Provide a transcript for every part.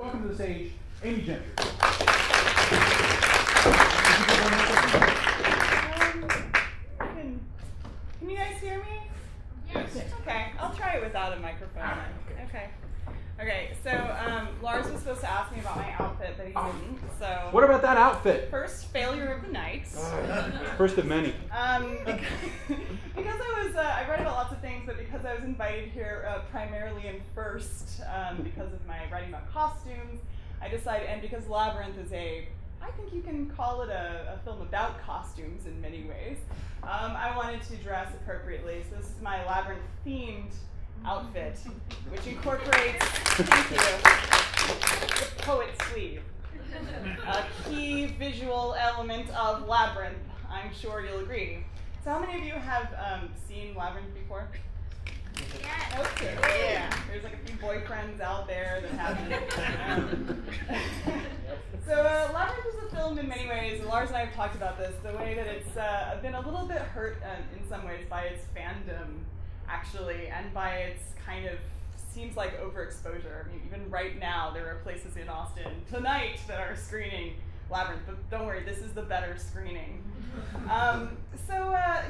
Welcome to the stage, Amy Gentry. Can you guys hear me? Yes. Okay, I'll try it without a microphone then. Okay. Okay, so Lars was supposed to ask me about my outfit, but he didn't, so... What about that outfit? First failure of the night. First of many. Because I was, I've read about lots of things, but because I was invited here primarily in first, because of my writing about costumes, I decided, and because Labyrinth is a, I think you can call it a film about costumes in many ways, I wanted to dress appropriately, so this is my Labyrinth-themed outfit, which incorporates, thank you, the poet's sleeve, a key visual element of Labyrinth. I'm sure you'll agree. So, how many of you have seen Labyrinth before? Yeah. Okay. Yeah. There's like a few boyfriends out there that haven't. So, Labyrinth was a film in many ways. Lars and I have talked about this. The way that it's been a little bit hurt in some ways by its fandom, actually, and by its kind of seems like overexposure. I mean, even right now, there are places in Austin tonight that are screening Labyrinth, but don't worry, this is the better screening.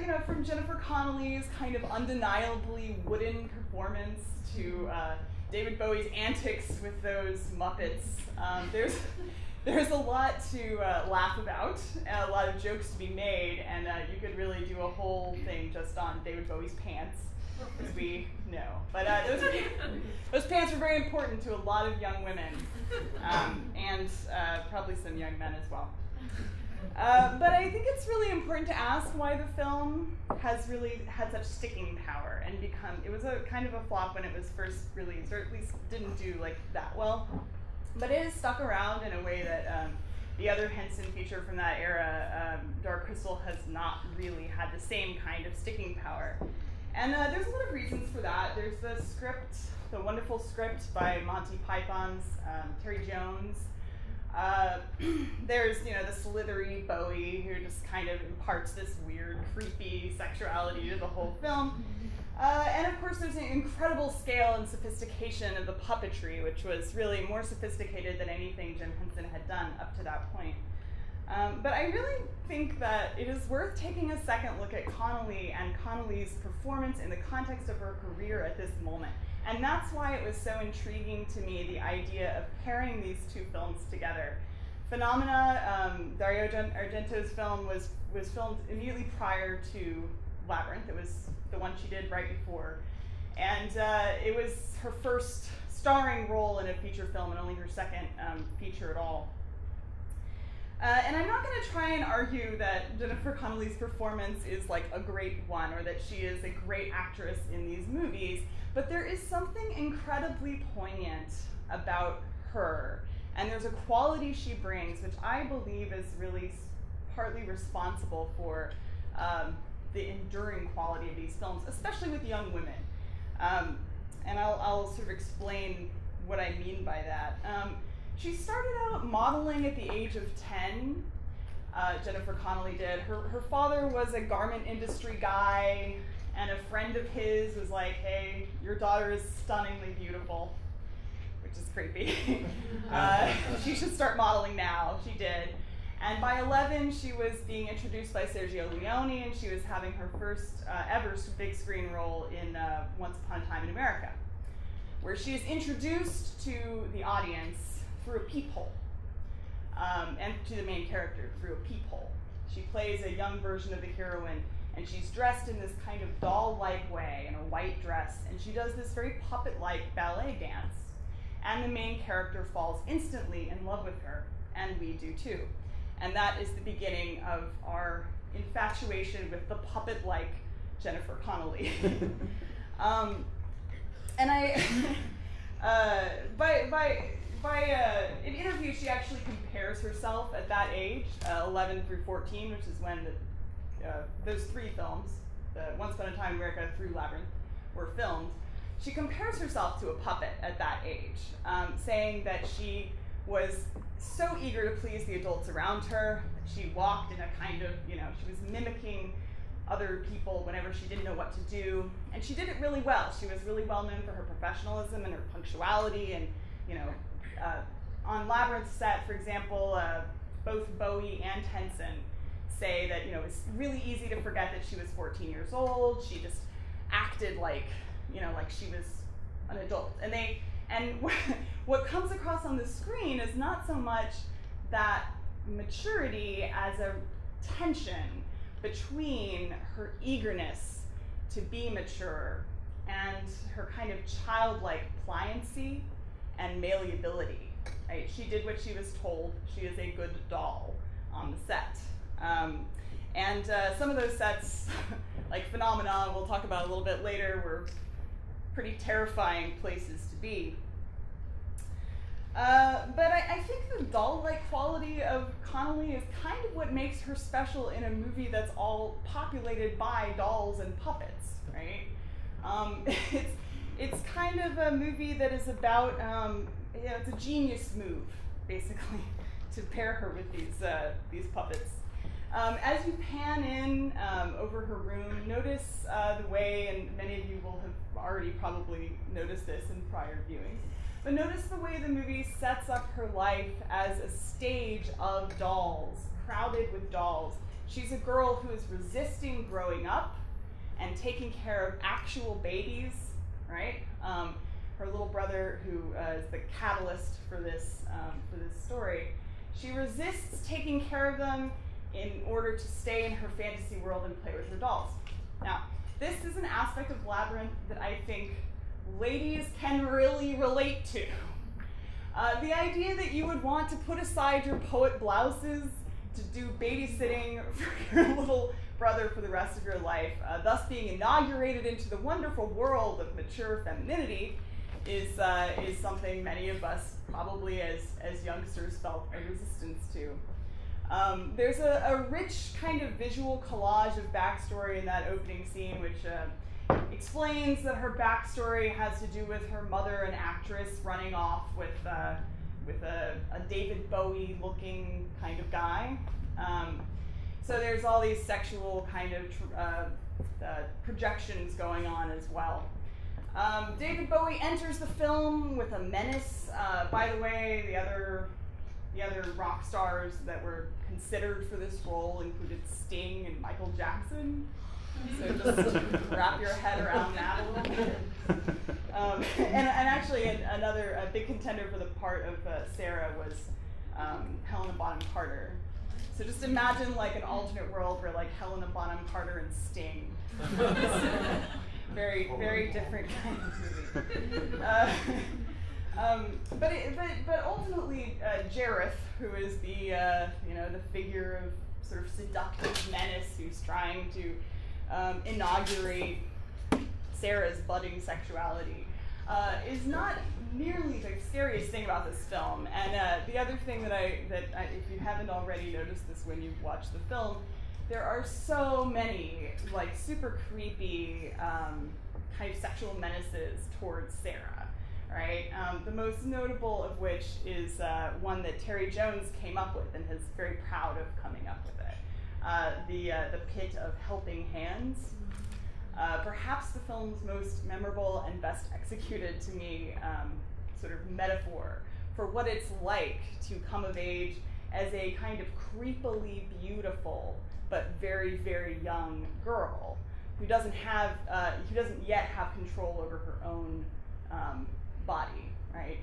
You know, from Jennifer Connelly's kind of undeniably wooden performance to David Bowie's antics with those Muppets, there's a lot to laugh about, a lot of jokes to be made, and you could really do a whole thing just on David Bowie's pants, as we know. But those pants were very important to a lot of young women, and probably some young men as well. But I think it's really important to ask why the film has really had such sticking power and become, it was a kind of a flop when it was first released, or at least didn't do like that well. But it has stuck around in a way that the other Henson feature from that era, Dark Crystal, has not really had the same kind of sticking power. And there's a lot of reasons for that. There's the script, the wonderful script by Monty Python's Terry Jones. There's, you know, the slithery Bowie who just kind of imparts this weird, creepy sexuality to the whole film. And of course, there's an incredible scale and sophistication of the puppetry, which was really more sophisticated than anything Jim Henson had done up to that point. But I really think that it is worth taking a second look at Connelly and Connelly's performance in the context of her career at this moment. And that's why it was so intriguing to me, the idea of pairing these two films together. Phenomena, Dario Argento's film, was filmed immediately prior to Labyrinth. It was the one she did right before. And it was her first starring role in a feature film and only her second feature at all. And I'm not going to try and argue that Jennifer Connelly's performance is like a great one or that she is a great actress in these movies, but there is something incredibly poignant about her. And there's a quality she brings, which I believe is really partly responsible for the enduring quality of these films, especially with young women. And I'll sort of explain what I mean by that. She started out modeling at the age of 10. Jennifer Connelly did. Her father was a garment industry guy, and a friend of his was like, hey, your daughter is stunningly beautiful, which is creepy. She should start modeling now. She did. And by 11, she was being introduced by Sergio Leone, and she was having her first ever big screen role in Once Upon a Time in America, where she is introduced to the audience through a peephole, and to the main character through a peephole. She plays a young version of the heroine, and she's dressed in this kind of doll-like way, in a white dress, and she does this very puppet-like ballet dance. And the main character falls instantly in love with her, and we do too. And that is the beginning of our infatuation with the puppet-like Jennifer Connelly. And I, in interviews, she actually compares herself at that age, 11 through 14, which is when those three films, the Once Upon a Time in America through Labyrinth, were filmed. She compares herself to a puppet at that age, saying that she was so eager to please the adults around her. She walked in a kind of, you know, she was mimicking other people whenever she didn't know what to do. And she did it really well. She was really well known for her professionalism and her punctuality and, you know, on Labyrinth's set, for example, both Bowie and Henson say that, you know, it's really easy to forget that she was 14 years old. She just acted like, you know, like she was an adult. And what comes across on the screen is not so much that maturity as a tension between her eagerness to be mature and her kind of childlike pliancy and malleability. Right? She did what she was told. She is a good doll on the set. Some of those sets, like Phenomena, we'll talk about a little bit later, were pretty terrifying places to be. But I think the doll-like quality of Connelly is kind of what makes her special in a movie that's all populated by dolls and puppets, right? It's kind of a movie that is about, you know, it's a genius move, basically, to pair her with these puppets. As you pan in over her room, notice the way, and many of you will have already probably noticed this in prior viewings, but notice the way the movie sets up her life as a stage of dolls, crowded with dolls. She's a girl who is resisting growing up and taking care of actual babies, right? Her little brother, who is the catalyst for this story, she resists taking care of them in order to stay in her fantasy world and play with her dolls. Now, this is an aspect of Labyrinth that I think ladies can really relate to. The idea that you would want to put aside your poet blouses to do babysitting for your little brother for the rest of your life, thus being inaugurated into the wonderful world of mature femininity, is something many of us probably as youngsters felt a resistance to. There's a rich kind of visual collage of backstory in that opening scene, which explains that her backstory has to do with her mother, an actress, running off with a David Bowie looking kind of guy. So there's all these sexual kind of projections going on as well. David Bowie enters the film with a menace. By the way, the other rock stars that were considered for this role included Sting and Michael Jackson. So just wrap your head around that a little bit. And actually, another big contender for the part of Sarah was Helena Bonham Carter. So just imagine like an alternate world where like Helena Bonham Carter and Sting. Very, very different kind of movie. But ultimately, Jareth, who is the you know, the figure of sort of seductive menace who's trying to inaugurate Sarah's budding sexuality, is not nearly the scariest thing about this film. And the other thing that if you haven't already noticed this when you've watched the film, there are so many like super creepy kind of sexual menaces towards Sarah, right? The most notable of which is one that Terry Jones came up with and is very proud of coming up with it. The Pit of Helping Hands. Perhaps the film's most memorable and best executed to me sort of metaphor for what it's like to come of age as a kind of creepily beautiful but very, very young girl who doesn't yet have control over her own body, right?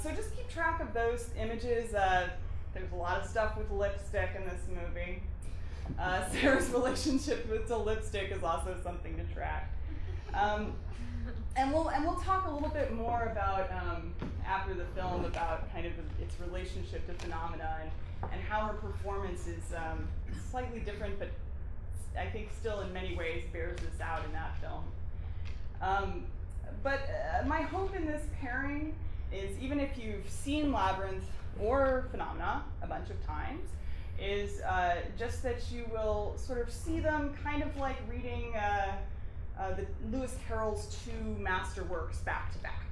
So just keep track of those images. There's a lot of stuff with lipstick in this movie. Sarah's relationship with the lipstick is also something to track. And we'll talk a little bit more about, after the film, about kind of its relationship to Phenomena and how her performance is slightly different, but I think still in many ways bears this out in that film. But my hope in this pairing is, even if you've seen Labyrinth or Phenomena a bunch of times, is just that you will sort of see them kind of like reading the Lewis Carroll's two masterworks back to back,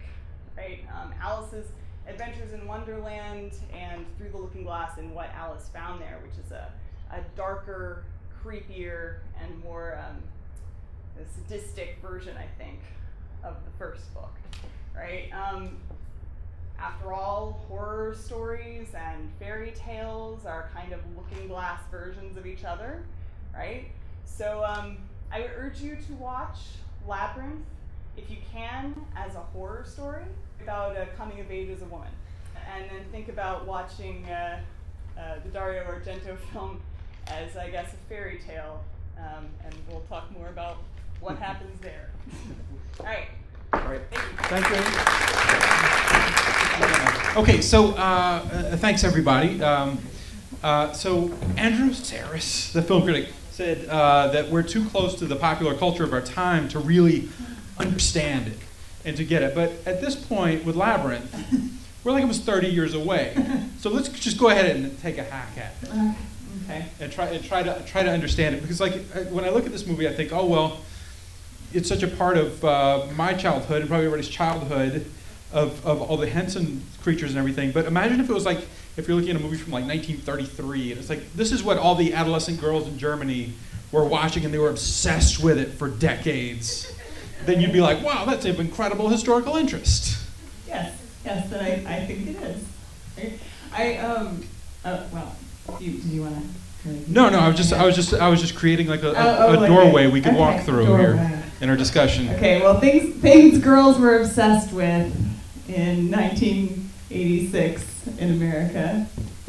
right? Alice's Adventures in Wonderland and Through the Looking Glass and What Alice Found There, which is a darker, creepier, and more sadistic version, I think, of the first book, right? After all, horror stories and fairy tales are kind of looking glass versions of each other, right? So I would urge you to watch Labyrinth, if you can, as a horror story about coming of age as a woman. And then think about watching the Dario Argento film as, I guess, a fairy tale. And we'll talk more about what happens there. All right. All right. Thank you. Thank you. Okay, so thanks, everybody. So Andrew Saris, the film critic, said that we're too close to the popular culture of our time to really understand it and to get it. But at this point, with Labyrinth, we're like almost 30 years away. So let's just go ahead and take a hack at it. Okay. And try to understand it, because like when I look at this movie, I think, oh well, it's such a part of my childhood and probably everybody's childhood of all the Henson creatures and everything. But imagine if it was like, if you're looking at a movie from like 1933, and it's like, this is what all the adolescent girls in Germany were watching and they were obsessed with it for decades. Then you'd be like, wow, that's an incredible historical interest. Yes, yes, and I think it is. Well, do you want to? No, I was just creating like a doorway we could walk through here in our discussion. Okay, well, things girls were obsessed with in 1986 in America.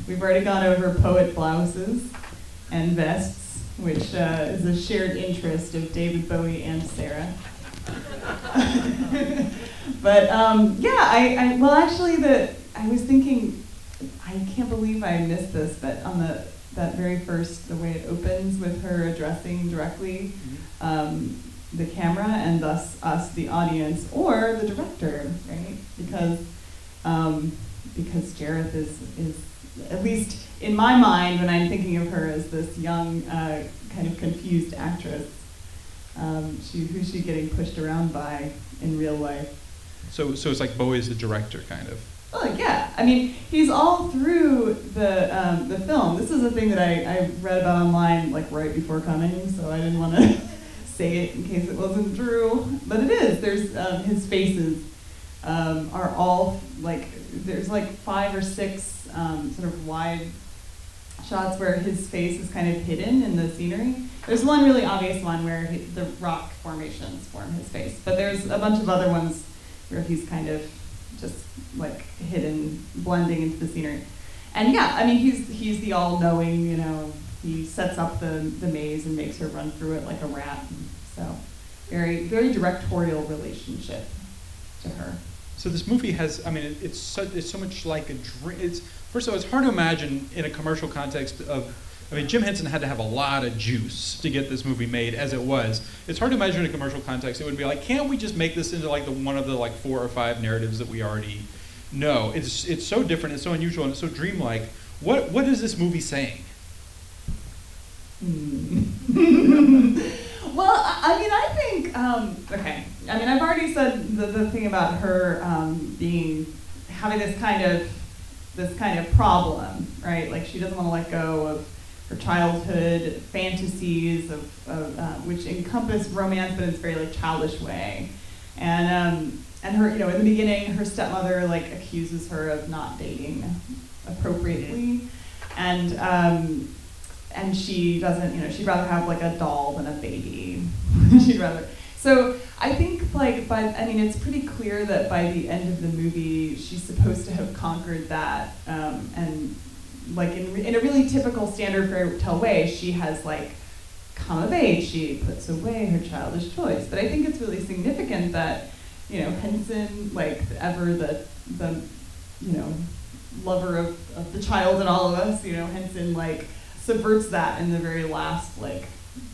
We've already gone over poet blouses and vests, which is a shared interest of David Bowie and Sarah. But yeah, well, actually, I was thinking, I can't believe I missed this, but on that very first, the way it opens with her addressing directly the camera and thus us, the audience, or the director, right? Because Jareth is at least in my mind when I'm thinking of her as this young kind of confused actress. Who's she getting pushed around by in real life? So it's like Bowie's the director, kind of. Oh yeah, I mean, he's all through the film. This is a thing that I read about online like right before coming, so I didn't want to say it in case it wasn't true, but it is. There's his faces are all like, there's like 5 or 6 sort of wide shots where his face is kind of hidden in the scenery. There's one really obvious one where the rock formations form his face, but there's a bunch of other ones where he's kind of just like hidden, blending into the scenery. And yeah, I mean, he's the all-knowing, you know, he sets up the maze and makes her run through it like a rat. So very, very directorial relationship to her. So this movie has, I mean, it's so much like a dream. First of all, it's hard to imagine in a commercial context of, I mean, Jim Henson had to have a lot of juice to get this movie made as it was. It's hard to imagine in a commercial context. It would be like, can't we just make this into like one of the like 4 or 5 narratives that we already know? It's so different, it's so unusual, and it's so dreamlike. What is this movie saying? Well, I mean, I think, okay. I mean, I've already said the thing about her having this kind of problem, right? Like she doesn't want to let go of her childhood fantasies of which encompass romance, but in this very like childish way. And her, you know, in the beginning, her stepmother like accuses her of not dating appropriately, and she doesn't, you know, she'd rather have like a doll than a baby. She'd rather. So I think like it's pretty clear that by the end of the movie, she's supposed to have conquered that, and like in a really typical standard fairy tale way, she has like come of age, she puts away her childish toys. But I think it's really significant that, you know, Henson, like ever the you know, lover of the child in all of us, you know, Henson like subverts that in the very last like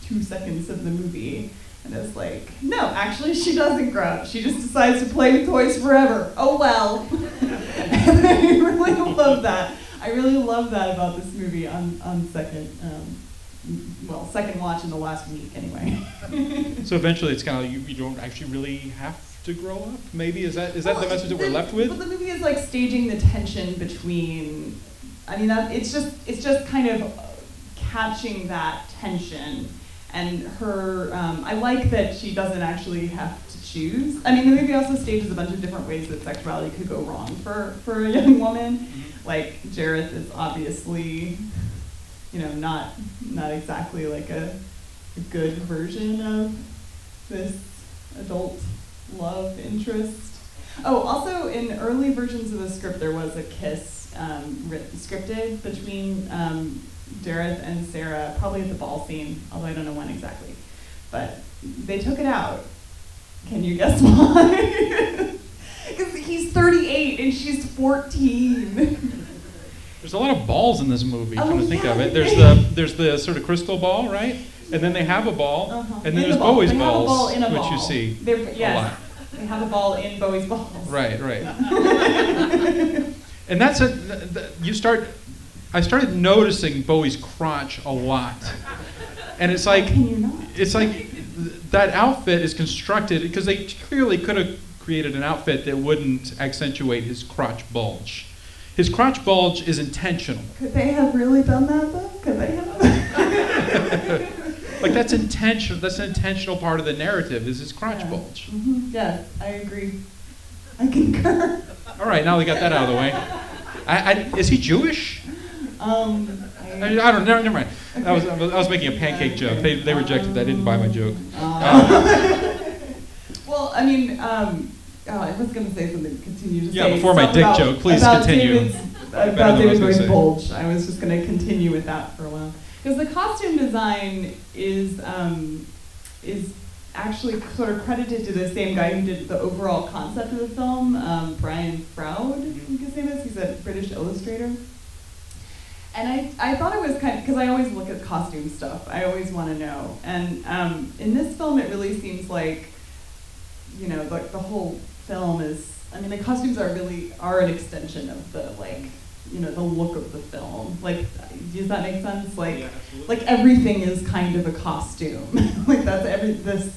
2 seconds of the movie. And it's like, no, actually she doesn't grow up. She just decides to play with toys forever. Oh well. And I really love that. I really love that about this movie on second, second watch in the last week anyway. So eventually it's kind of, you don't actually really have to grow up, maybe? Is that the message that we're left with? Well, the movie is like staging the tension between, I mean, it's just kind of catching that tension. And her, I like that she doesn't actually have to, choose. I mean, the movie also stages a bunch of different ways that sexuality could go wrong for a young woman. Like, Jareth is obviously, you know, not exactly like a good version of this adult love interest. Oh, also in early versions of the script, there was a kiss scripted between Jareth and Sarah, probably at the ball scene, although I don't know when exactly. But they took it out. Can you guess why? Because he's 38 and she's 14. There's a lot of balls in this movie, come to think of it. There's the sort of crystal ball, right? And then they have a ball, and then there's Bowie's balls, which you see a lot. They have a ball in Bowie's balls. Right, right. And that's I started noticing Bowie's crotch a lot. And it's like, that outfit is constructed, because they clearly could have created an outfit that wouldn't accentuate his crotch bulge. His crotch bulge is intentional. Could they have really done that though? Could they have? Like, that's intentional. That's an intentional part of the narrative, is his crotch bulge. Mm-hmm. Yes, I agree. I concur. All right, now we got that out of the way. Is he Jewish? I don't know. Never mind. Okay. I was making a pancake joke. They rejected that. I didn't buy my joke. Well, I mean, I was going to say something. Yeah, before my dick joke, please continue. About David Bowie's bulge. I was just going to continue with that for a while. Because the costume design is actually sort of credited to the same guy who did the overall concept of the film, Brian Froud, I think his name is. He's a British illustrator. And I thought it was kind of, because I always look at costume stuff. I always want to know. And in this film, it really seems like, you know, like the whole film is, I mean, the costumes are an extension of the, like, you know, the look of the film. Like, does that make sense? Like, yeah, like everything is kind of a costume. Like, that's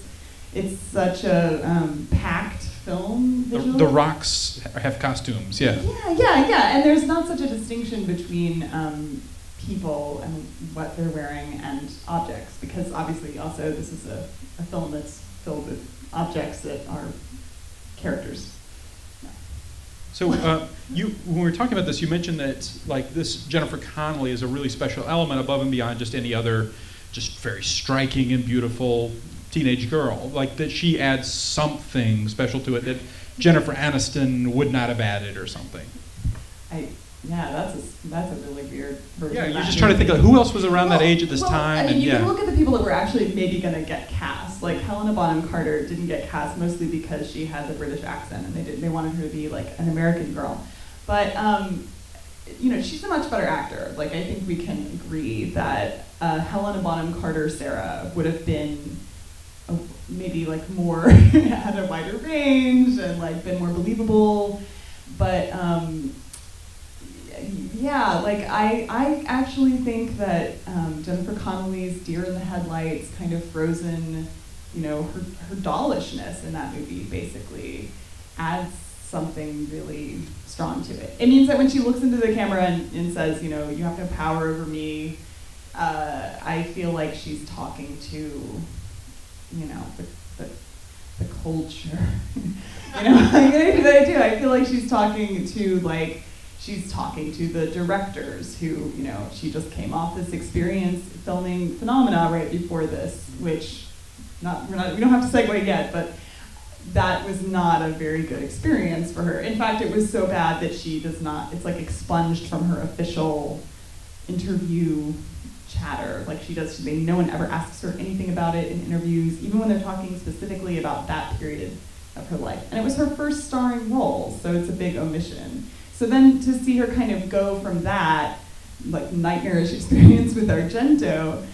it's such a packed film visually. The rocks have costumes, yeah. Yeah, and there's not such a distinction between people and what they're wearing and objects, because obviously also this is a film that's filled with objects that are characters. So when we were talking about this, you mentioned that like this Jennifer Connelly is a really special element above and beyond just any other, just very striking and beautiful teenage girl. Like that she adds something special to it that Jennifer Aniston would not have added or something. Yeah, that's a really weird version. Yeah, you're just trying to think of who else was around that age at this time. I mean, you can look at the people that were actually maybe going to get cast. Like Helena Bonham Carter didn't get cast mostly because she had the British accent, and they wanted her to be like an American girl. But you know, she's a much better actor. Like I think we can agree that Helena Bonham Carter Sarah would have been maybe like more had a wider range and like been more believable, but. Yeah, like I actually think that Jennifer Connelly's deer in the headlights kind of frozen, you know, her dollishness in that movie basically adds something really strong to it. It means that when she looks into the camera and says, you know, you have no power over me, I feel like she's talking to, you know, the culture. You know, I do. I feel like she's talking to like. She's talking to the directors who, you know, she just came off this experience filming Phenomena right before this, which we don't have to segue yet, but that was not a very good experience for her. In fact, it was so bad that she it's like expunged from her official interview chatter. Like no one ever asks her anything about it in interviews, even when they're talking specifically about that period of her life. And it was her first starring role, so it's a big omission. So then to see her kind of go from that, like nightmarish experience with Argento,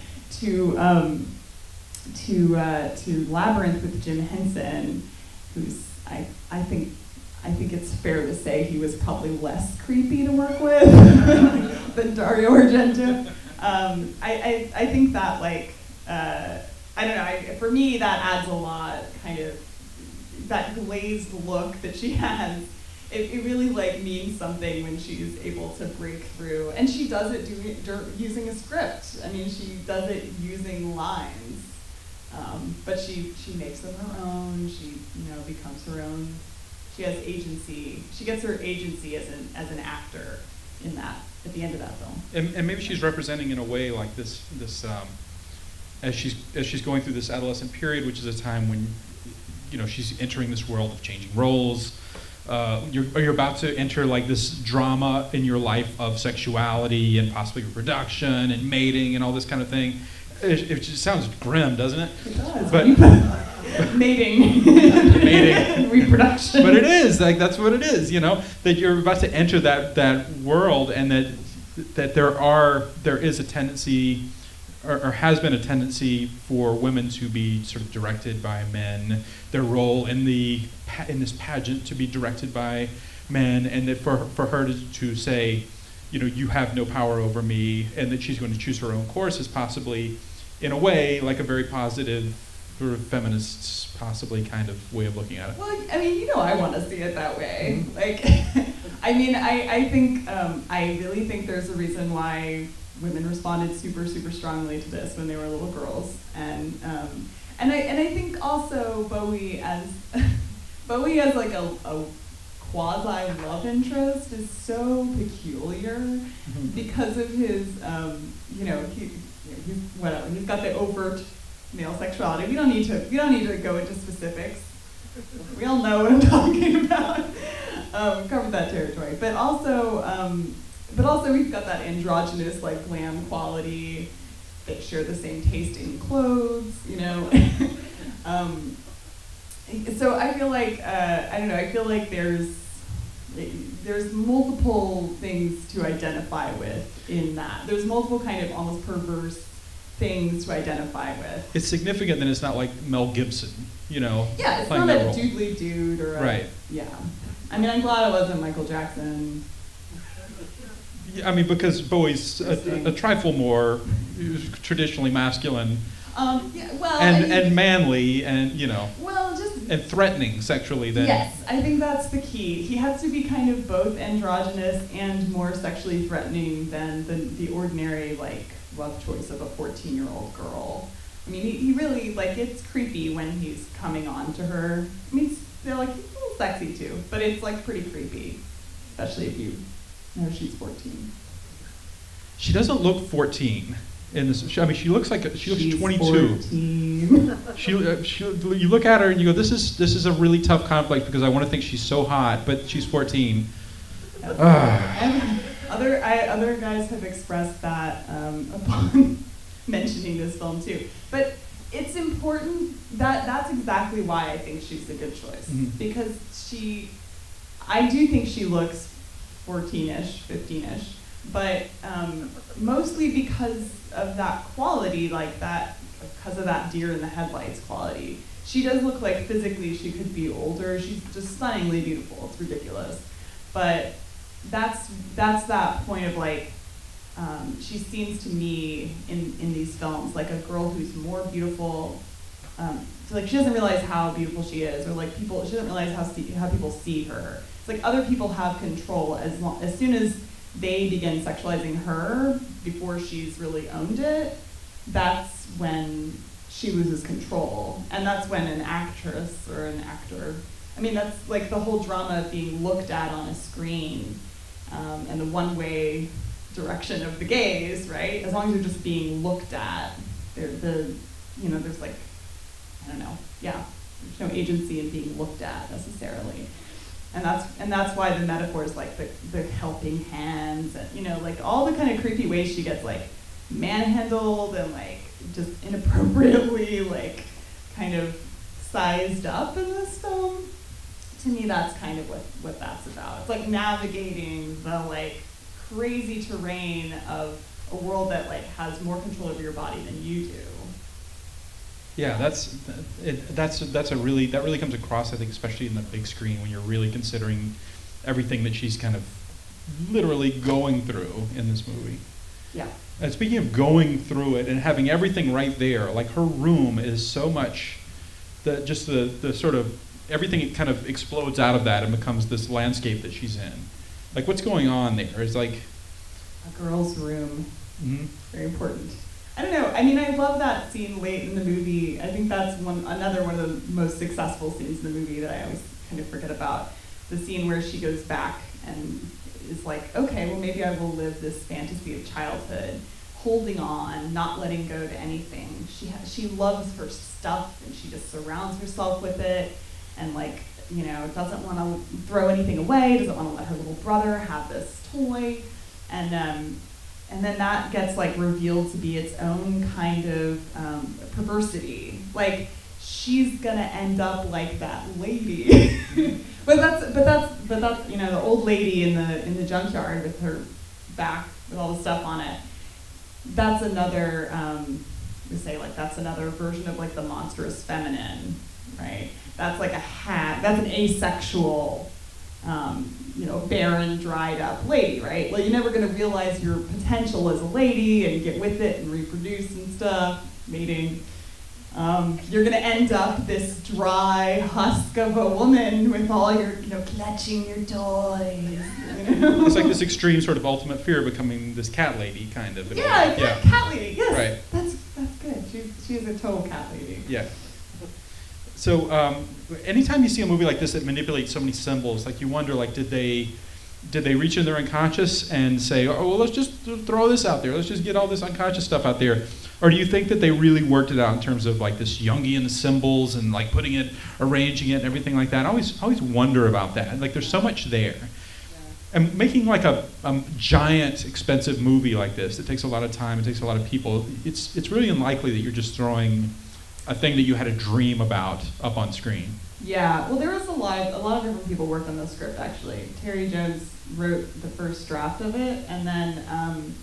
to Labyrinth with Jim Henson, who's I think it's fair to say he was probably less creepy to work with than Dario Argento. I think that like I don't know. For me that adds a lot, kind of that glazed look that she has. It really like means something when she's able to break through, and she does it using a script. I mean, she does it using lines, But she makes them her own. She, you know, becomes her own. She has agency. She gets her agency as an actor in that, at the end of that film. And maybe she's representing in a way like this as she's going through this adolescent period, which is a time when, you know, she's entering this world of changing roles. You're about to enter like this drama in your life of sexuality and possibly reproduction and mating and all this kind of thing. It just sounds grim, doesn't it? It does. But mating, reproduction. But it is like, that's what it is, you know, that you're about to enter that world, and that there is a tendency, or has been a tendency, for women to be sort of directed by men. Their role in this pageant to be directed by men, and that for her to say, you know, you have no power over me, and that she's going to choose her own course is possibly, in a way, like a very positive, sort of feminist, possibly kind of way of looking at it. Well, I mean, you know, I want to see it that way. Like, I mean, I think, I really think there's a reason why women responded super, super strongly to this when they were little girls. And I think also Bowie as like a quasi love interest is so peculiar, mm-hmm. because of his, you know, he's whatever. He's got the overt male sexuality. We don't need to go into specifics. We all know what I'm talking about. Covered that territory. But also we've got that androgynous, like, glam quality. They share the same taste in clothes, you know. So I feel like, I don't know, I feel like there's multiple things to identify with in that. There's multiple kind of almost perverse things to identify with. It's significant that it's not like Mel Gibson, you know. Yeah, it's not a doodly dude or a, right. Yeah. I mean, I'm glad it wasn't Michael Jackson. I mean, because Bowie's a trifle more traditionally masculine. Yeah, well, and manly, and, you know, well, just, and threatening sexually. Then yes, I think that's the key. He has to be kind of both androgynous and more sexually threatening than the ordinary, like, love choice of a 14-year-old girl. I mean, he really, like, it's creepy when he's coming on to her. I mean, they're like, he's a little sexy too, but it's like pretty creepy, especially if you know she's 14. She doesn't look 14. In this, I mean, she looks like she's 22. 14. She, you look at her and you go, this is a really tough conflict, because I want to think she's so hot, but she's 14. And other guys have expressed that upon mentioning this film too. But it's important that's exactly why I think she's a good choice, mm-hmm. because I do think she looks 14-ish, 15-ish. But mostly because of that quality, like that, because of that deer in the headlights quality. She does look like physically she could be older. She's just stunningly beautiful. It's ridiculous. But that's that point of, like, she seems to me in these films like a girl who's more beautiful. So, like, she doesn't realize how beautiful she is, or like people, she doesn't realize how people see her. It's like other people have control as soon as they begin sexualizing her before she's really owned it. That's when she loses control, and that's when an actress or an actor, I mean, that's like the whole drama of being looked at on a screen, and the one-way direction of the gaze, right? As long as you're just being looked at, you know, there's like, I don't know, yeah, there's no agency in being looked at necessarily. And that's why the metaphors, like the helping hands, and, you know, like all the kind of creepy ways she gets, like, manhandled and, like, just inappropriately, like, kind of sized up in this film. To me, that's kind of what that's about. It's like navigating the, like, crazy terrain of a world that, like, has more control over your body than you do. Yeah, that really comes across, I think, especially in the big screen, when you're really considering everything that she's kind of literally going through in this movie. Yeah. And speaking of going through it and having everything right there, like, her room is so much that just the sort of everything, it kind of explodes out of that and becomes this landscape that she's in. Like, what's going on there is like a girl's room. Mm-hmm. Very important. I don't know. I mean, I love that scene late in the movie. I think that's another one of the most successful scenes in the movie that I always kind of forget about. The scene where she goes back and is like, okay, well, maybe I will live this fantasy of childhood, holding on, not letting go to anything. She loves her stuff, and she just surrounds herself with it, and like, you know, doesn't want to throw anything away, doesn't want to let her little brother have this toy, and then that gets like revealed to be its own kind of perversity. Like, she's gonna end up like that lady, but that's you know, the old lady in the junkyard with her back with all the stuff on it. That's another we say, like, that's another version of like the monstrous feminine, right? That's like a hat. That's an asexual, you know, barren, dried up lady, right? Like, you're never gonna realize your potential as a lady and get with it and reproduce and stuff, mating. You're gonna end up this dry husk of a woman with all your, you know, clutching your toys. You know? It's like this extreme sort of ultimate fear of becoming this cat lady, kind of. Yeah, yeah, cat lady. Yes, right. That's good. She's a total cat lady. Yeah. So anytime you see a movie like this that manipulates so many symbols, like, you wonder, like, did they reach in their unconscious and say, oh, well, let's just throw this out there. Let's just get all this unconscious stuff out there. Or do you think that they really worked it out in terms of like this Jungian symbols and like putting it, arranging it and everything like that? I always wonder about that. Like, there's so much there. Yeah. And making like a giant expensive movie like this that takes a lot of time, it takes a lot of people, it's really unlikely that you're just throwing a thing that you had a dream about up on screen. Yeah, well, there was a lot of different people worked on the script, actually. Terry Jones wrote the first draft of it, and then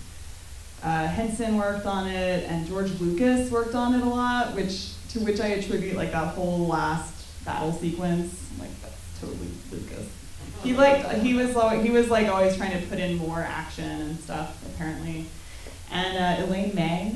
Henson worked on it, and George Lucas worked on it a lot, to which I attribute like that whole last battle sequence. I'm like, that's totally Lucas. He was like always trying to put in more action and stuff, apparently. And Elaine May.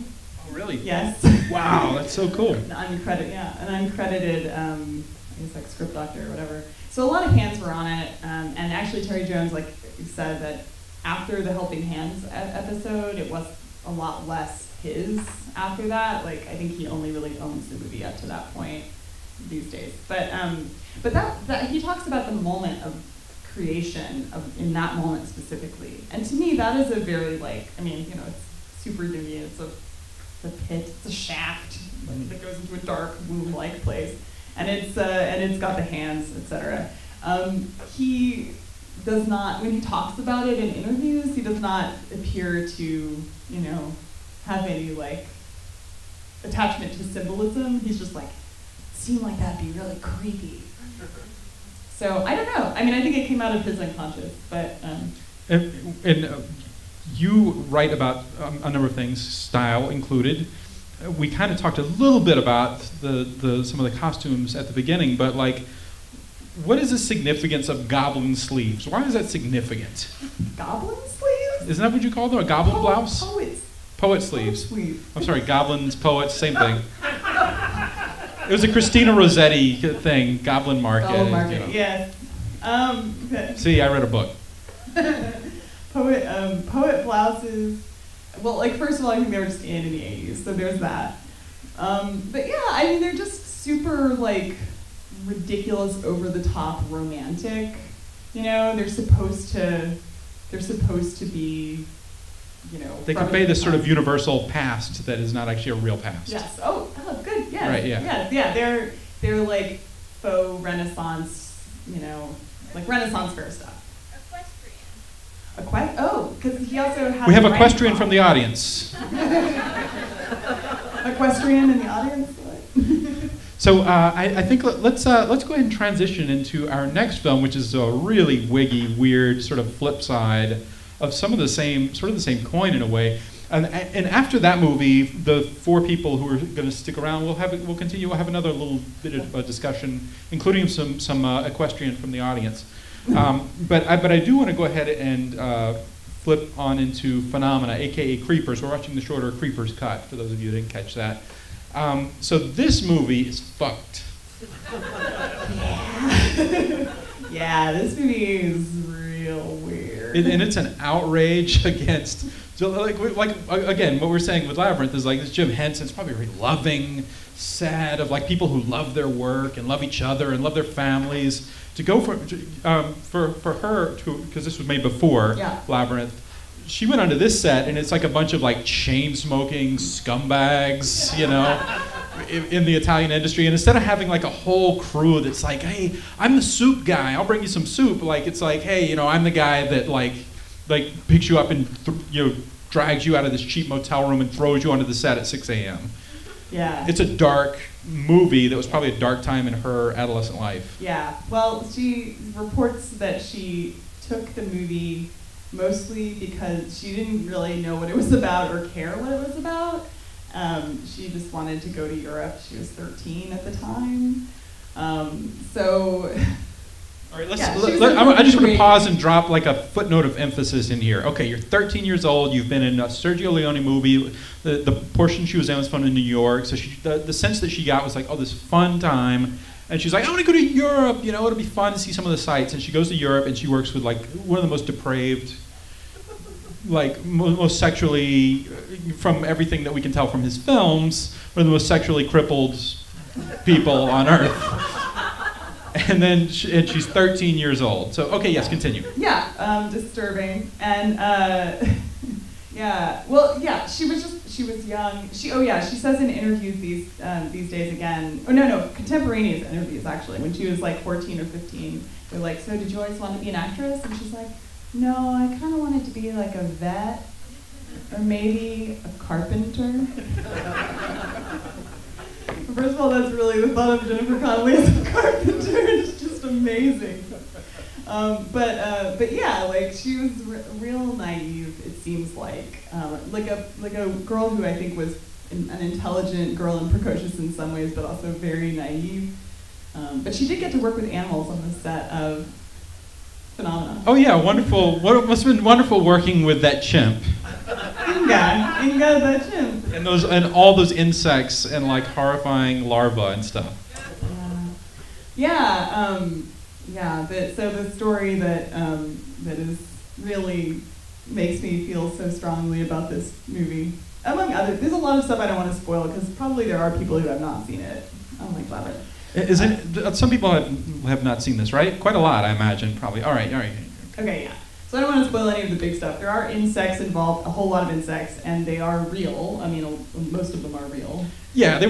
Oh, really? Yes. Wow, that's so cool. An uncredited, I guess, like, script doctor or whatever. So a lot of hands were on it, and actually Terry Jones, like, said that after the Helping Hands episode, it was a lot less his after that. Like, I think he only really owns the movie up to that point these days. But he talks about the moment of creation in that moment specifically. And to me, that is a very, like, I mean, you know, it's super divine. It's a pit, it's a shaft that goes into a dark, womb-like place. And it's got the hands, etc. He does not, when he talks about it in interviews, he does not appear to, you know, have any like attachment to symbolism. He's just like, it seemed like that'd be really creepy. So I don't know. I mean, I think it came out of his unconscious, but. You write about a number of things, style included. We kind of talked a little bit about some of the costumes at the beginning, but like, what is the significance of goblin sleeves? Why is that significant? Goblin sleeves? Isn't that what you call them? A goblin blouse? Poet sleeves. I'm sorry, goblins, poets, same thing. It was a Christina Rossetti thing, Goblin Market. Goblin Market, you know. Yes. See, I read a book. Poet blouses. Well, like, first of all, I think they were just in the 80s, so there's that. But yeah, I mean, they're just super, like, ridiculous, over-the-top, romantic. You know, they're supposed to be, you know. They convey this sort of universal past that is not actually a real past. Yes. Oh good. Yeah. Right. Yeah. Yes. Yeah. They're like faux Renaissance. You know, like Renaissance fair stuff. Because he also has. We have equestrian from the audience. Equestrian in the audience. So I think let's go ahead and transition into our next film, which is a really wiggy, weird sort of flip side of some of the same sort of the same coin in a way. And after that movie, the four people who are going to stick around, we'll continue. We'll have another little bit of a discussion, including some equestrian from the audience. But I do want to go ahead and flip on into Phenomena, a.k.a. Creepers. We're watching the shorter Creepers cut, for those of you who didn't catch that. So this movie is fucked. Yeah. Yeah, this movie is real weird. And it's an outrage against So again, what we're saying with Labyrinth is like this Jim Henson's probably very loving, sad, of like people who love their work and love each other and love their families. To go for her, because this was made before Labyrinth, she went onto this set and it's like a bunch of like chain-smoking scumbags, you know, in the Italian industry. And instead of having like a whole crew that's like, hey, I'm the soup guy, I'll bring you some soup. Like it's like, hey, you know, I'm the guy that like picks you up and drags you out of this cheap motel room and throws you onto the set at 6 a.m. Yeah. It's a dark movie that was probably a dark time in her adolescent life. Yeah, well, she reports that she took the movie mostly because she didn't really know what it was about or care what it was about. She just wanted to go to Europe. She was 13 at the time. All right, I just want to pause and drop like a footnote of emphasis in here. Okay, you're 13 years old. You've been in a Sergio Leone movie. The portion she was in was fun in New York. So the sense that she got was like, oh, this fun time. And she's like, I want to go to Europe. You know, it'll be fun to see some of the sights. And she goes to Europe and she works with like one of the most depraved, like most sexually, from everything that we can tell from his films, one of the most sexually crippled people on earth. And then she's 13 years old. So, okay, yes, continue. Yeah, disturbing. And, she was young. She says in interviews these days again, contemporaneous interviews, actually, when she was like 14 or 15, they're like, so did you always want to be an actress? And she's like, no, I kind of wanted to be like a vet or maybe a carpenter. First of all, that's really the thought of Jennifer Connelly as a carpenter. It's just amazing. She was real naive. It seems like a girl who I think was an intelligent girl and precocious in some ways, but also very naive. But she did get to work with animals on the set of Phenomena. Oh yeah, wonderful. What must have been wonderful working with that chimp. Inga, that chimp. And all those insects and like horrifying larvae and stuff. So the story that is really makes me feel so strongly about this movie. Among others, there's a lot of stuff I don't want to spoil because probably there are people who have not seen it. Oh my God. Some people have not seen this, right? Quite a lot, I imagine, probably. All right. Okay, yeah. So I don't want to spoil any of the big stuff. There are insects involved, a whole lot of insects, and they are real. I mean, most of them are real. Yeah, there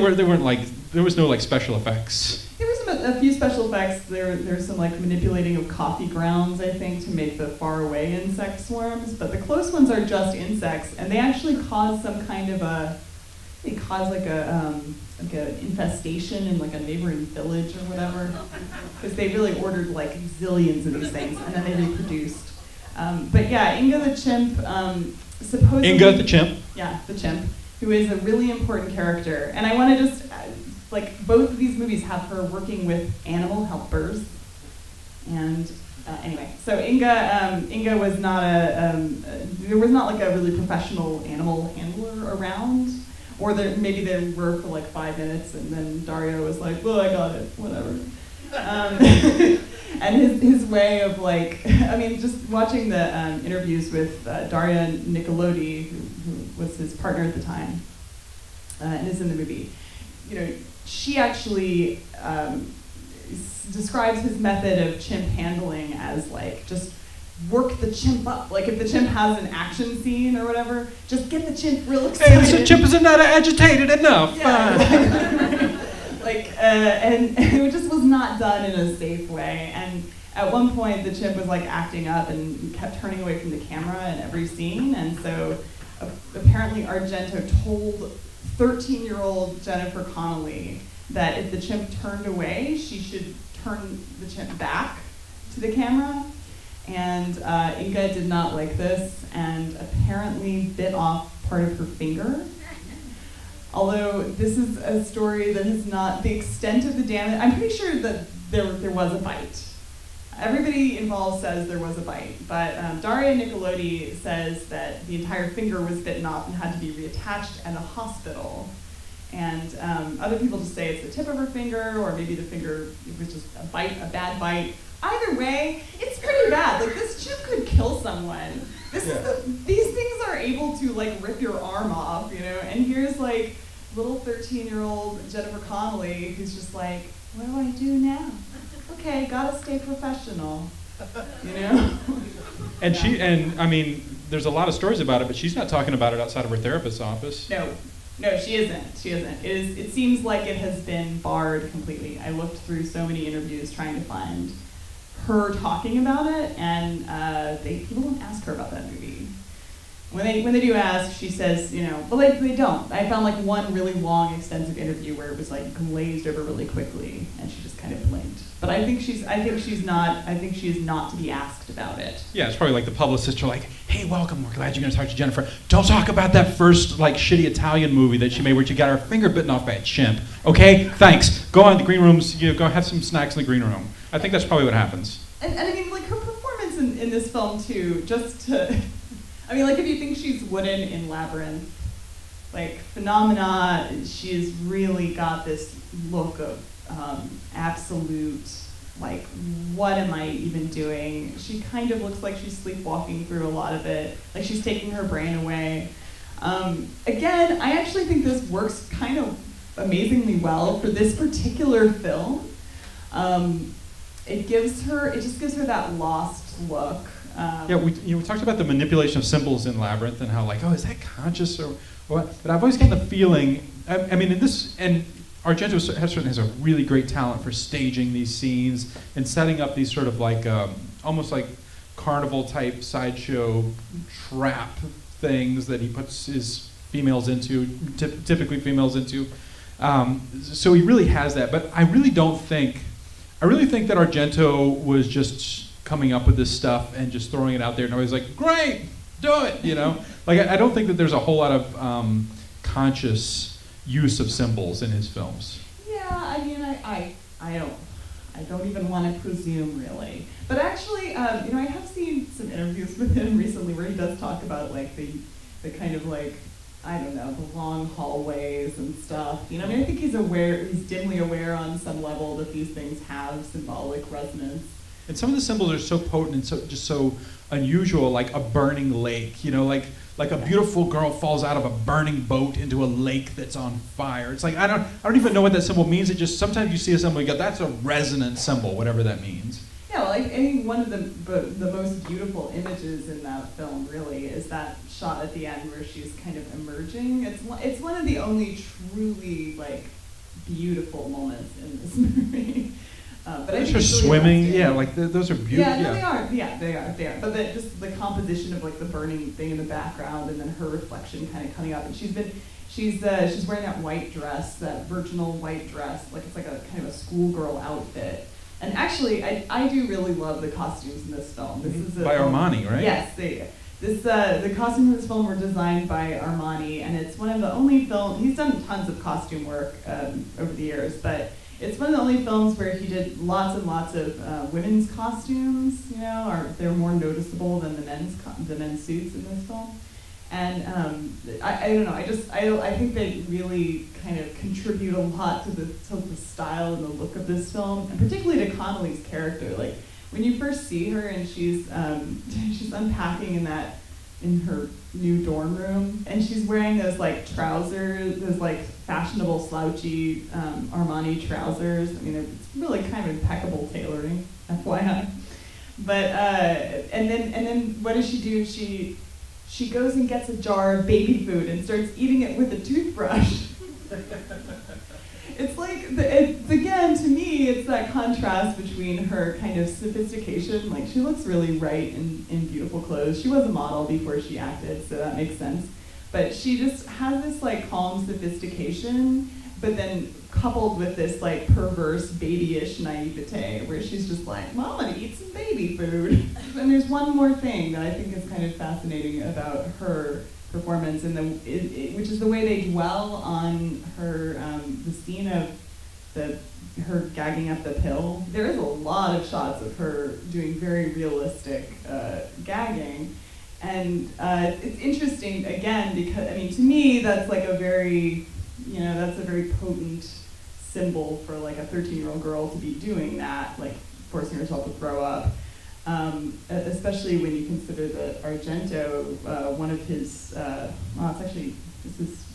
was no like special effects. There were a few special effects. There's some like manipulating of coffee grounds, I think, to make the faraway insect swarms. But the close ones are just insects, and they actually cause some kind of like an infestation in like a neighboring village or whatever, because they really ordered like zillions of these things, and then they reproduced. Inga the chimp, supposedly... Inga the chimp? Yeah, the chimp, who is a really important character. And I want to just, both of these movies have her working with animal helpers. And Inga was not there was not like a really professional animal handler around. Or maybe they were for like 5 minutes, and then Dario was like, well, I got it, whatever. And his way of just watching the interviews with Daria Nicolodi, who was his partner at the time, and is in the movie, she actually describes his method of chimp handling as just work the chimp up. Like if the chimp has an action scene or whatever, just get the chimp real excited. Hey, the chimp is not agitated enough. Yeah. And it just was not done in a safe way. And at one point, the chimp was acting up and kept turning away from the camera in every scene. And so apparently Argento told 13-year-old Jennifer Connelly that if the chimp turned away, she should turn the chimp back to the camera. And Inga did not like this and apparently bit off part of her finger. Although this is a story that has not, the extent of the damage, I'm pretty sure that there was a bite. Everybody involved says there was a bite, but Daria Nicolodi says that the entire finger was bitten off and had to be reattached at a hospital. And other people just say it's the tip of her finger, or maybe the finger, it was just a bad bite. Either way, it's pretty bad. This chip could kill someone. These things are able to like rip your arm off, you know? And here's like little 13-year-old Jennifer Connelly who's just like, what do I do now? Okay, gotta stay professional, you know? And yeah. And I mean, there's a lot of stories about it, but she's not talking about it outside of her therapist's office. No. No, she isn't. She isn't. It seems like it has been barred completely. I looked through so many interviews trying to find her talking about it, and people don't ask her about that movie. When they do ask, she says, you know, well, they don't. I found like one really long, extensive interview where it was like glazed over really quickly, and she just kind of blinked. But I think she is not to be asked about it. Yeah, it's probably like the publicists are like, hey, welcome, we're glad you're gonna talk to Jennifer. Don't talk about that first like shitty Italian movie that she made where she got her finger bitten off by a chimp. Okay, thanks. Go on to the green rooms, you know, go have some snacks in the green room. I think that's probably what happens. And I mean, like her performance in this film too, I mean, like if you think she's wooden in Labyrinth, like Phenomena, she's really got this look of absolute, like, what am I even doing? She kind of looks like she's sleepwalking through a lot of it, like she's taking her brain away. Again, I actually think this works kind of amazingly well for this particular film. It just gives her that lost look. Yeah, we talked about the manipulation of symbols in Labyrinth and how like, oh, is that conscious or what? But I've always gotten the feeling, I mean, in this, and Argento certainly has a really great talent for staging these scenes and setting up these sort of like, almost like carnival type sideshow trap things that he puts his females into, typically females into. So he really has that, but I really think that Argento was just coming up with this stuff and just throwing it out there and everybody's like, great, do it, you know? Like, I don't think that there's a whole lot of conscious use of symbols in his films. Yeah, I mean, I don't even want to presume really. But actually, you know, I have seen some interviews with him recently where he does talk about like the kind of like, I don't know, the long hallways and stuff. You know, I mean, I think he's dimly aware on some level that these things have symbolic resonance. And some of the symbols are so potent and so unusual, like a burning lake, you know, like a beautiful girl falls out of a burning boat into a lake that's on fire. It's like, I don't even know what that symbol means. It just, sometimes you see a symbol, you go, that's a resonant symbol, whatever that means. Yeah, well, I think one of the most beautiful images in that film really is that shot at the end where she's kind of emerging. It's one of the only truly like beautiful moments in this movie. But I think really swimming, yeah, like those are beautiful. Yeah, no, they are. But just the composition of like the burning thing in the background, and then her reflection kind of coming up. And she's wearing that white dress, that virginal white dress, like it's like a kind of a schoolgirl outfit. And actually, I do really love the costumes in this film. This is by Armani, right? Yes, the costumes in this film were designed by Armani, and it's one of the only films he's done tons of costume work over the years, but. It's one of the only films where he did lots and lots of women's costumes, you know, or they're more noticeable than the men's suits in this film. And I don't know, I think they really kind of contribute a lot to the style and the look of this film, and particularly to Connelly's character. Like when you first see her and she's unpacking in her new dorm room, and she's wearing those like trousers, those like fashionable slouchy Armani trousers. I mean, it's really kind of impeccable tailoring, FYI. But and then what does she do? She goes and gets a jar of baby food and starts eating it with a toothbrush. It's like, it's, again, to me, it's that contrast between her kind of sophistication, like she looks really right in beautiful clothes. She was a model before she acted, so that makes sense. But she just has this like calm sophistication, but then coupled with this like perverse babyish naivete where she's just like, well, I'm gonna eat some baby food. And there's one more thing that I think is kind of fascinating about her performance, and which is the way they dwell on her the scene of her gagging up the pill. There is a lot of shots of her doing very realistic gagging, and it's interesting again because I mean to me that's like a very potent symbol for like a 13-year-old girl to be doing that, like forcing herself to throw up. especially when you consider that Argento, one of his, well, it's actually, this is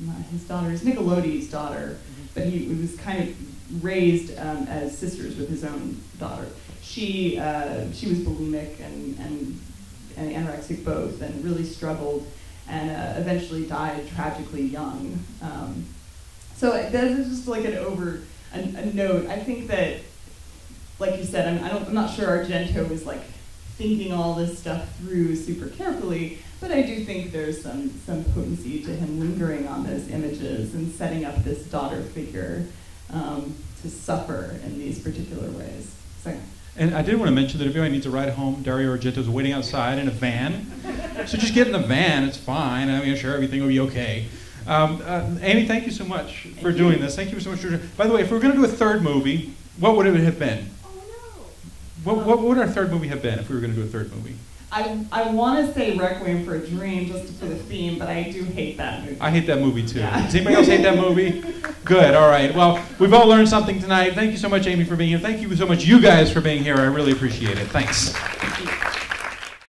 not his daughter, it's Nicolodi's daughter, but he was kind of raised as sisters with his own daughter. She was bulimic and anorexic both, and really struggled, and eventually died tragically young. So that's just like an a note. I think that, like you said, I'm not sure Argento was like thinking all this stuff through super carefully, but I do think there's some potency to him lingering on those images and setting up this daughter figure to suffer in these particular ways. So. And I did want to mention that if anybody needs a ride home, Dario Argento is waiting outside in a van. So just get in the van, it's fine. I mean, I'm sure everything will be okay. Amy, thank you so much for doing this. Thank you so much for doing this. By the way, if we were going to do a third movie, what would it have been? Oh, no. What would our third movie have been if we were going to do a third movie? I want to say Requiem for a Dream just for the theme, but I do hate that movie. I hate that movie, too. Yeah. Does anybody else hate that movie? Good, all right. Well, we've all learned something tonight. Thank you so much, Amy, for being here. Thank you so much, you guys, for being here. I really appreciate it. Thanks.